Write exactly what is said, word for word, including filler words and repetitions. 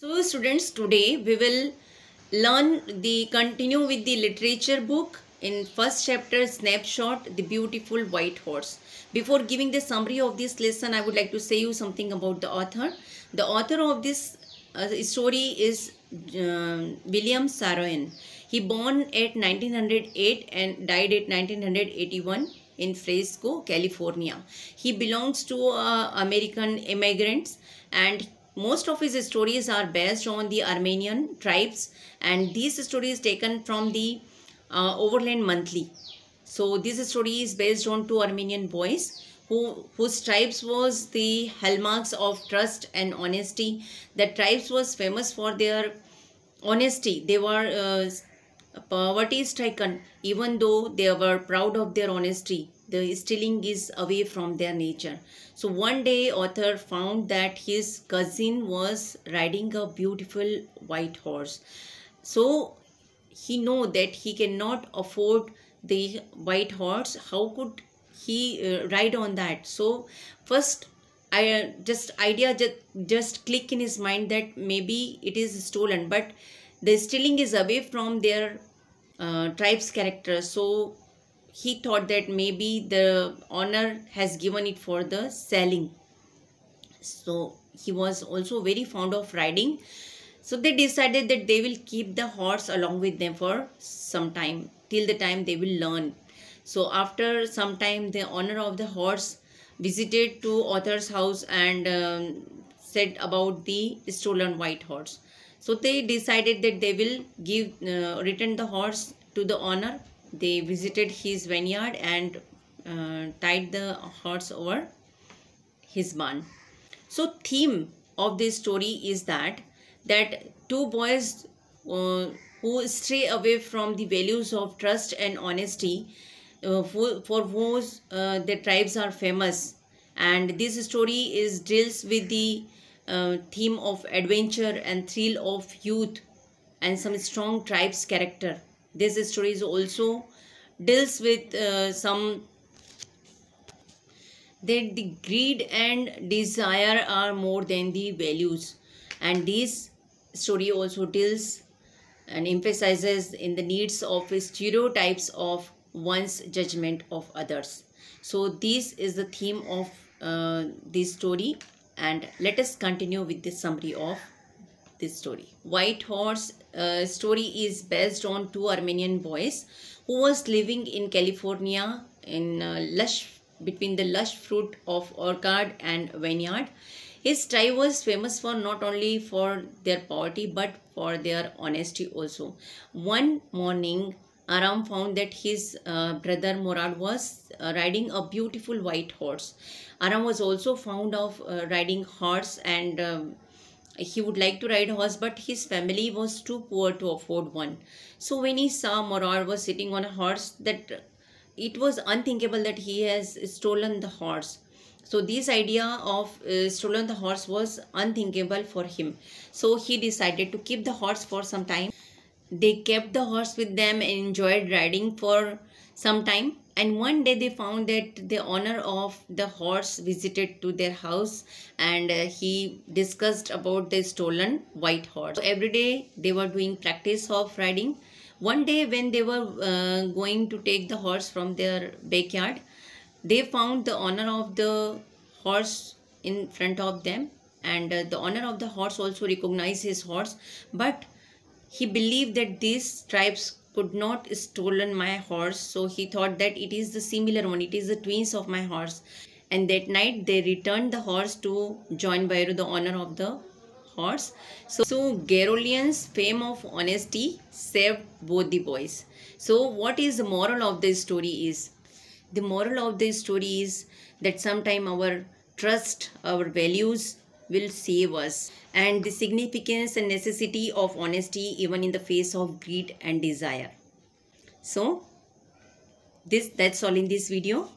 So students, today we will learn the continue with the literature book in first chapter Snapshot, the beautiful white horse. Before giving the summary of this lesson, I would like to say you something about the author. The author of this uh, story is uh, William Saroyan. He born at nineteen hundred eight and died at nineteen eighty-one in Fresno, California. He belongs to uh, American immigrants, and most of his stories are based on the Armenian tribes, and these stories taken from the uh, Overland Monthly. So this story is based on two Armenian boys who whose tribes was the hallmarks of trust and honesty. The tribes was famous for their honesty. They were uh, poverty stricken, even though they were proud of their honesty. The stealing is away from their nature. So one day author found that his cousin was riding a beautiful white horse. So he know that he cannot afford the white horse. How could he uh, ride on that? So first I uh, just idea just, just click in his mind that maybe it is stolen, but the stealing is away from their uh, tribe's character. So he thought that maybe the owner has given it for the selling. So he was also very fond of riding. So they decided that they will keep the horse along with them for some time, till the time they will learn. So after some time, the owner of the horse visited to author's house and um, said about the stolen white horse. So they decided that they will give uh, return the horse to the owner. They visited his vineyard and uh, tied the horse over his barn. So theme of this story is that that two boys uh, who stray away from the values of trust and honesty, uh, for, for whose uh, the tribes are famous, and this story is deals with the uh, theme of adventure and thrill of youth and some strong tribes character. This story is also deals with uh, some that the greed and desire are more than the values, and this story also deals and emphasizes in the needs of stereotypes of one's judgment of others. So this is the theme of uh, this story, and let us continue with the summary of this story. White horse uh, story is based on two Armenian boys who was living in California in uh, lush between the lush fruit of orchard and vineyard. His tribe was famous for not only for their poverty but for their honesty also. One morning, Aram found that his uh, brother Mourad was uh, riding a beautiful white horse. Aram was also fond of uh, riding horse, and uh, he would like to ride a horse, but his family was too poor to afford one. So when he saw Mourad was sitting on a horse, that it was unthinkable that he has stolen the horse. So this idea of uh, stolen the horse was unthinkable for him. So he decided to keep the horse for some time. They kept the horse with them and enjoyed riding for some time. And one day they found that the owner of the horse visited to their house, and uh, he discussed about the stolen white horse. So every day they were doing practice of riding. One day when they were uh, going to take the horse from their backyard, they found the owner of the horse in front of them, and uh, the owner of the horse also recognized his horse, but he believed that these tribes could not stolen my horse. So he thought that it is the similar one, it is the twins of my horse. And that night they returned the horse to John Byro, the owner of the horse. So, so Garoghlanian's fame of honesty saved both the boys. So what is the moral of the story is? The moral of the story is that sometime our trust, our values will save us, and the significance and necessity of honesty even in the face of greed and desire. So this that's all in this video.